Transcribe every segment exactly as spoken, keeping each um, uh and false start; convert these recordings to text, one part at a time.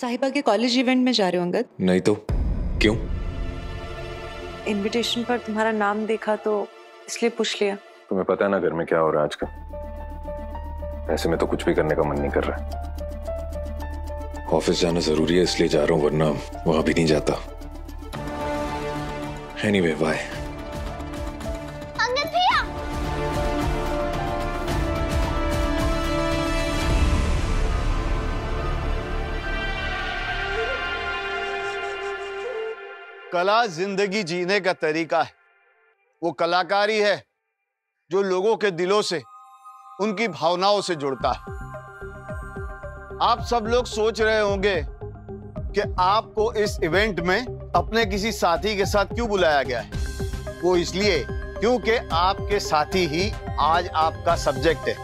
साहिबा के college event में जा रहे हो अंगद? नहीं तो। क्यों? इनविटेशन पर तुम्हारा नाम देखा तो इसलिए पूछ लिया। तुम्हें पता है ना घर में क्या हो रहा है आजकल। ऐसे में तो कुछ भी करने का मन नहीं कर रहा। ऑफिस जाना जरूरी है इसलिए जा रहा हूँ, वरना वहां भी नहीं जाता। Anyway bye. अंगद भैया। कला जिंदगी जीने का तरीका है। वो कलाकारी है जो लोगों के दिलों से, उनकी भावनाओं से जुड़ता है। आप सब लोग सोच रहे होंगे कि आपको इस इवेंट में अपने किसी साथी के साथ क्यों बुलाया गया है। वो इसलिए क्योंकि आपके साथी ही आज आपका सब्जेक्ट है।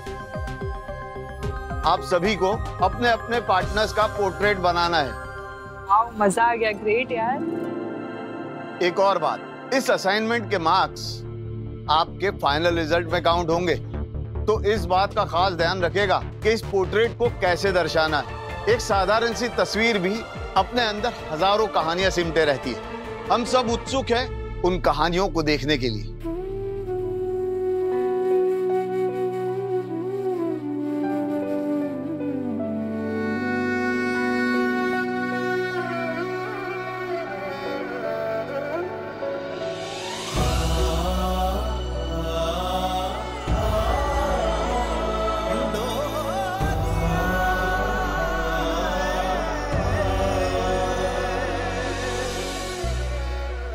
आप सभी को अपने अपने पार्टनर्स का पोर्ट्रेट बनाना है। वाओ, मजा आ गया। ग्रेट यार। एक और बात, इस असाइनमेंट के मार्क्स आपके फाइनल रिजल्ट में काउंट होंगे, तो इस बात का खास ध्यान रखेगा कि इस पोर्ट्रेट को कैसे दर्शाना है। एक साधारण सी तस्वीर भी अपने अंदर हजारों कहानियां सिमटे रहती है। हम सब उत्सुक हैं उन कहानियों को देखने के लिए।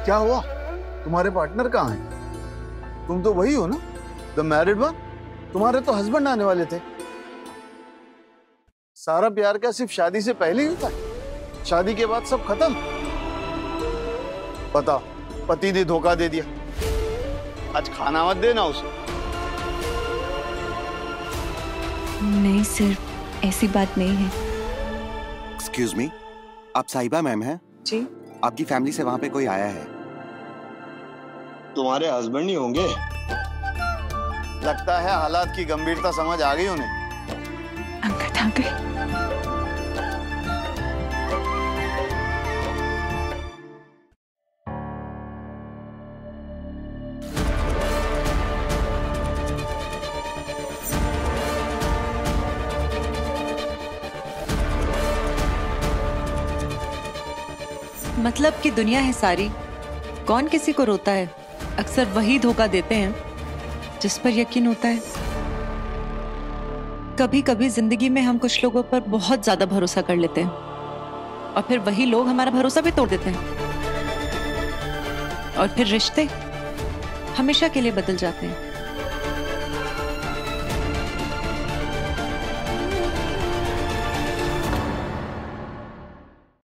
क्या हुआ? तुम्हारे पार्टनर कहाँ हैं? तुम तो वही हो ना, द मैरिड वन। तुम्हारे तो हस्बैंड आने वाले थे। सारा प्यार क्या सिर्फ शादी से पहले ही होता है? शादी के बाद सब खत्म। पता, पति ने धोखा दे दिया। आज खाना मत देना उसे। नहीं सर, ऐसी बात नहीं है। एक्सक्यूज मी, आप साहिबा मैम हैं? जी। आपकी फैमिली से वहां पे कोई आया है? तुम्हारे हस्बैंड नहीं होंगे। लगता है हालात की गंभीरता समझ आ गई उन्हें। अंगद आ गए। मतलब कि दुनिया है सारी, कौन किसी को रोता है। अक्सर वही धोखा देते हैं जिस पर यकीन होता है। कभी कभी जिंदगी में हम कुछ लोगों पर बहुत ज्यादा भरोसा कर लेते हैं और फिर वही लोग हमारा भरोसा भी तोड़ देते हैं, और फिर रिश्ते हमेशा के लिए बदल जाते हैं।